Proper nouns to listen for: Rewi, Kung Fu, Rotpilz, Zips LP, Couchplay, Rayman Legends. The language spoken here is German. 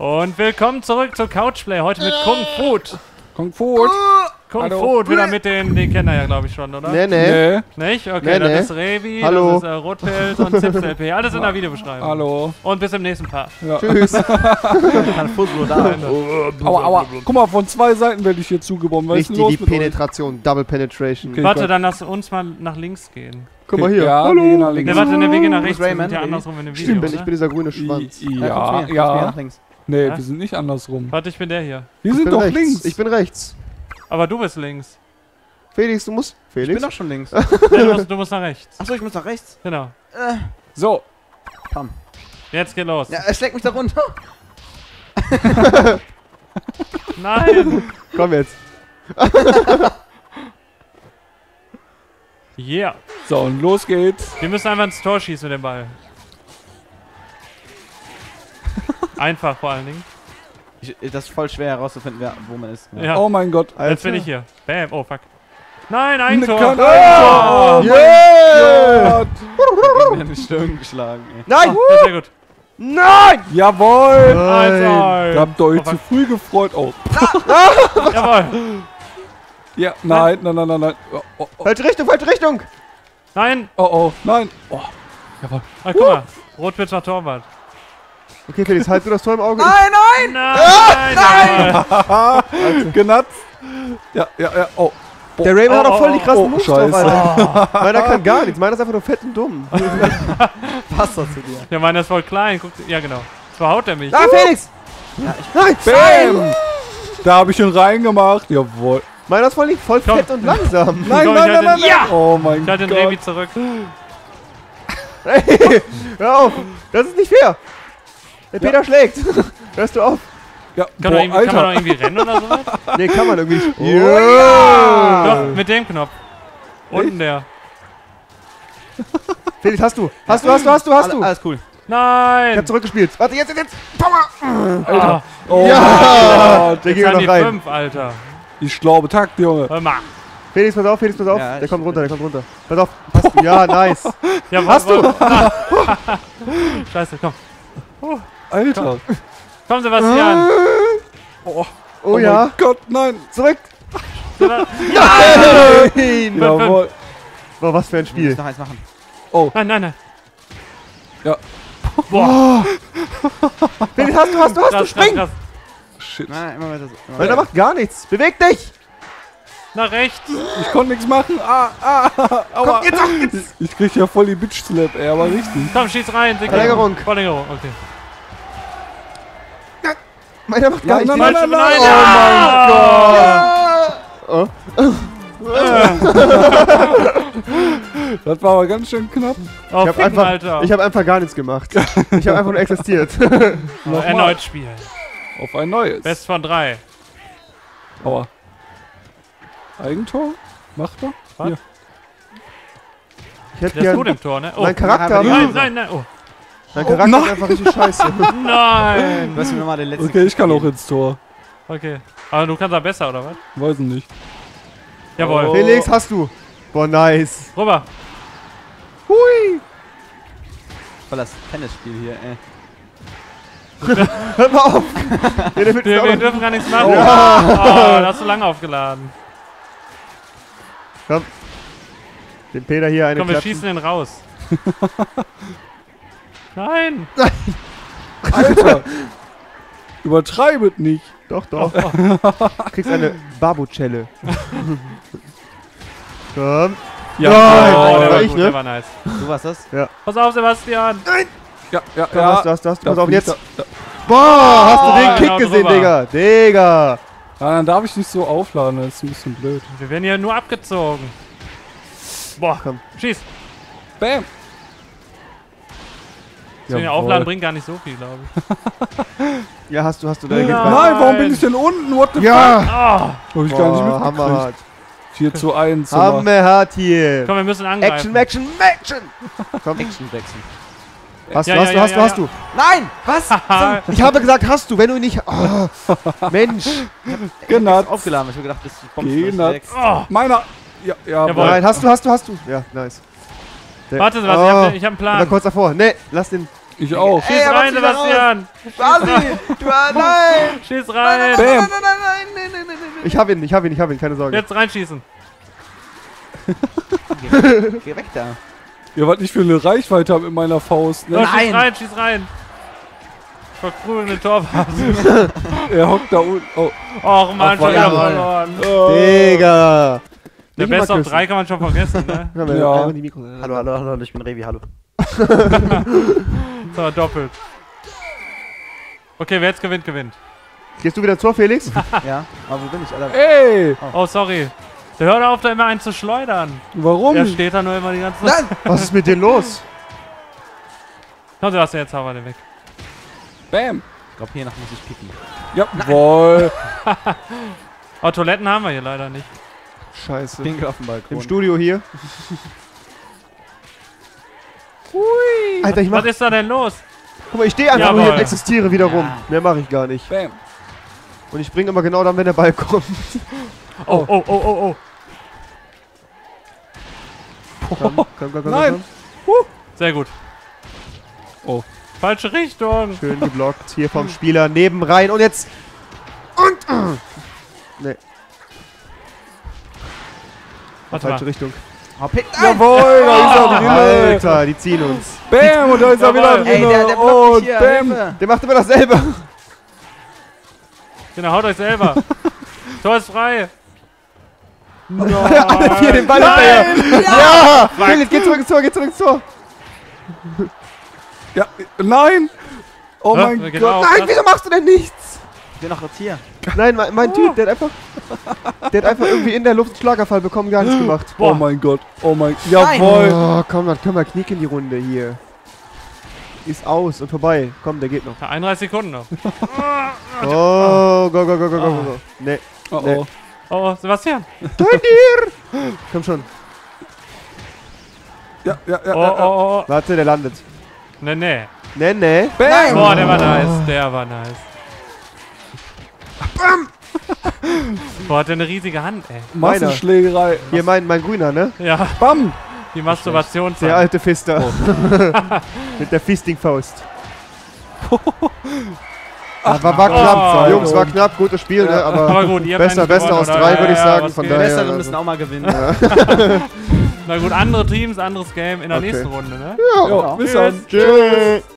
Und willkommen zurück zu Couchplay, heute mit Kung Fu. Kung Fu. Kung Fu, wieder mit den kennt er ja, glaube ich, schon, oder? Nee. Nicht? Okay, dann ist Rewi, das ist Rotpilz und Zips LP. Alles in der Videobeschreibung. Hallo. Und bis im nächsten Part. Ja. Tschüss. Aua, aua. Guck mal, von zwei Seiten werde ich hier zugebombt. Richtig, die Penetration, Double Penetration. Okay, warte, dann lass uns mal nach links gehen. Guck mal hier. Ja, hallo. Ne, warte, der Weg nach rechts ist ja andersrum in dem Video. Stimmt, ich bin dieser grüne Schwanz. Ja, ja. Nee, wir sind nicht andersrum. Warte, ich bin der hier. Wir sind doch links. Ich bin rechts. Aber du bist links. Felix, du musst... Felix? Ich bin doch schon links. Nee, du musst nach rechts. Achso, ich muss nach rechts? Genau. So. Komm. Jetzt geht los. Ja, er schlägt mich da runter. Nein. Komm jetzt. Yeah. So, und los geht's. Wir müssen einfach ins Tor schießen mit dem Ball. Einfach vor allen Dingen. Das ist voll schwer herauszufinden, wo man ist. Ja. Oh mein Gott, Alter. Jetzt bin ich hier. Bam, oh fuck. Nein, ein Tor! Ein Tor. Oh, yeah. Ich bin in die Stirn geschlagen. Ey. Nein! Oh, das ist sehr gut. Nein! Jawohl! Nein! Da habt ihr euch zu früh gefreut. Oh. Jawohl! Ja, nein, nein, nein, nein, nein. Oh, oh, oh. Falsche Richtung, falsche Richtung! Nein! Oh, oh, nein! Oh. Jawohl. Ah, guck mal, Rotpilz nach Torwart. Okay, Felix, halt du das Tor im Auge? Nein, nein! Nein! Ah, nein! Genatzt! Ja, ja, ja, oh. Boah. Der Rayman hat auch voll die krassen Moves drauf, Alter. Meiner kann gar nichts, meiner ist einfach nur fett und dumm. Passt doch zu dir. Ja, meiner ist voll klein, guck, ja genau. So haut er mich. Ah, Felix! Ja, nein! Bam! Da hab ich ihn reingemacht, jawohl. Meiner ist voll fett und langsam. Nein, nein, nein, nein, nein! Oh mein Gott. Ich halte den Baby zurück. Ey, hör auf! Das ist nicht fair! Der Peter schlägt! Hörst du auf? Ja. Kann man doch irgendwie rennen oder sowas? Nee, kann man irgendwie nicht. Yeah. Doch, mit dem Knopf. Unten der. Felix, hast du! Alles cool. Nein! Ich hab zurückgespielt. Warte, jetzt! Power! Alter. Oh, ja! Der geht noch rein. 5, Alter. Ich glaube, Takt, Junge. Hör mal. Felix, pass auf, Ja, der kommt runter, Pass auf. Hast du? Ja, nice. Ja, hast du? Scheiße, komm. Oh, Alter! Komm, Sebastian! Oh ja! Mein Gott, nein! Zurück! Nein! Jawohl! Boah, was für ein Spiel! Ich muss noch eins machen. Oh! Nein, nein, nein! Ja! Boah! Felix, hast du! Spring! Shit! Nein, immer weiter so. Alter, macht gar nichts! Beweg dich! Nach rechts! Ich konnte nichts machen! Aua! Komm, jetzt! Ich krieg ja voll die Bitch-Slap, ey, aber richtig! Komm, schieß rein! Verlängerung! Okay! Meiner macht gar nichts. Nein. Oh mein Gott! Ja. Oh. Das war aber ganz schön knapp. Oh, ich hab einfach gar nichts gemacht. Ich hab einfach nur existiert. Erneut spielen. Auf ein neues. Best von 3. Aua. Eigentor? Macht er? Was? Ich hätte gern im Tor, ne? Oh. Mein Charakter. Nein. Oh. Dein Charakter ist einfach richtig scheiße. Nein! Weißt du, wir mal den letzten. Okay, ich kann auch ins Tor. Okay. Aber du kannst da besser, oder was? Weiß nicht. Jawohl. Oh. Felix, hast du. Boah, nice. Rüber. Hui! Voll das Tennisspiel hier, ey. Hör mal auf! wir dürfen gar nichts machen. Oh, da hast du lange aufgeladen. Komm. Den Peter hier eine Klappe. Komm, wir schießen den raus. Nein! Alter! Übertreibet nicht! Doch! Du kriegst eine Babuschelle. Komm! Ja! Nein. Der war ich, ne? Der war nice. Du warst das? Ja. Pass auf, Sebastian! Nein! Ja, komm, ja. Pass auf, jetzt! Da. Boah! Hast du den Kick gesehen, drüber. Digga! Ja, dann darf ich nicht so aufladen, das ist ein bisschen blöd. Wir werden ja nur abgezogen. Boah! Komm. Schieß! Bam! Den Aufladen bringt gar nicht so viel, glaube ich. Ja, hast du da gefahren? Nein, warum bin ich denn unten? What the fuck? Hab ich gar nicht mitgekriegt. Hammerhart. 4:1. Hammerhart hier. Komm, wir müssen angreifen. Action! Komm. Action. Hast du. Nein! Was? Ich habe gesagt, hast du, wenn du nicht... Oh, Mensch. Genatzt. Aufgeladen, ich habe gedacht, das kommt nicht. Meiner. Ja, nein, hast du. Ja, nice. Warte, ich hab einen Plan. Kurz davor. Nee, lass den... Ich auch. Schieß rein, Sebastian! Basi! Nein! Schieß rein! Bam! Ich hab ihn, ich hab ihn, keine Sorge. Jetzt reinschießen! Geh weg da! Ihr wollt nicht für eine Reichweite haben mit meiner Faust, ne? Nein! Schieß rein, schieß rein! Ich verprügel den Torwart. Er hockt da unten. Oh. Och man, schon wieder verloren. Oh. Digga! Der Best auf 3 kann man schon vergessen, ne? Ja. Hallo, hallo, hallo, ich bin Rewi, hallo. So, doppelt. Okay, wer jetzt gewinnt, gewinnt. Gehst du wieder zur Felix? Ja. Aber wo bin ich, Alter? Ey! Oh, sorry. Der hört auf, da immer einen zu schleudern. Warum? Der steht da nur immer die ganze Zeit. Was ist mit dir los? Komm, du hast ja jetzt Hammer den weg. Bam! Ich glaube, hier nach muss ich picken. Jawohl! Aber Toiletten haben wir hier leider nicht. Scheiße. Pinkel auf dem Balkon. Im Studio hier. Hui! Alter, was ist da denn los? Guck mal, ich stehe einfach nur hier und existiere wieder rum. Mehr mache ich gar nicht. Bam! Und ich bringe immer genau dann, wenn der Ball kommt. Oh, oh, oh, oh, oh. Komm. Nein! Sehr gut. Oh. Falsche Richtung! Schön geblockt, hier vom Spieler neben rein und jetzt. Und. Nee. Warte, falsche Richtung. Oh, jawohl, da ist er, Alter, die ziehen uns. Bam, und da ist er wieder. Ey, der blockt mich hier, Hilfe. Der macht immer dasselbe. Genau, haut euch selber. Tor ist frei. No. Alle vier den Ball hinterher. Ja! Felix, geh zurück ins Tor, geh zurück ins Tor. Ja, nein! Oh mein Gott! Genau, nein, wieso machst du denn nichts? Ich bin noch jetzt hier. Nein, mein Typ, der hat einfach. Der hat einfach irgendwie in der Luft einen Schlagerfall bekommen, gar nichts gemacht. Boah. Oh mein Gott, oh mein Gott. Jawohl! Oh, komm, dann können wir knicken in die Runde hier. Ist aus und vorbei. Komm, der geht noch. 31 Sekunden noch. Oh, go. Nee. Oh, nee. Oh, Sebastian! Dein komm schon. Ja. Oh. Warte, der landet. Nee. Bam! Boah, der war nice, Bam! Boah, hat der eine riesige Hand, ey. Massenschlägerei. Hier mein Grüner, ne? Ja. Bam! Die Masturbation. Der alte Fister. Oh. Mit der Fisting-Faust. War knapp, Jungs, war knapp, gutes Spiel, ne? Aber gut, besser aus 3, würde ich sagen. Von daher. Besser, wir müssen auch mal gewinnen. Ja. Na gut, andere Teams, anderes Game in der nächsten Runde, ne? Ja, bis dann. Tschüss.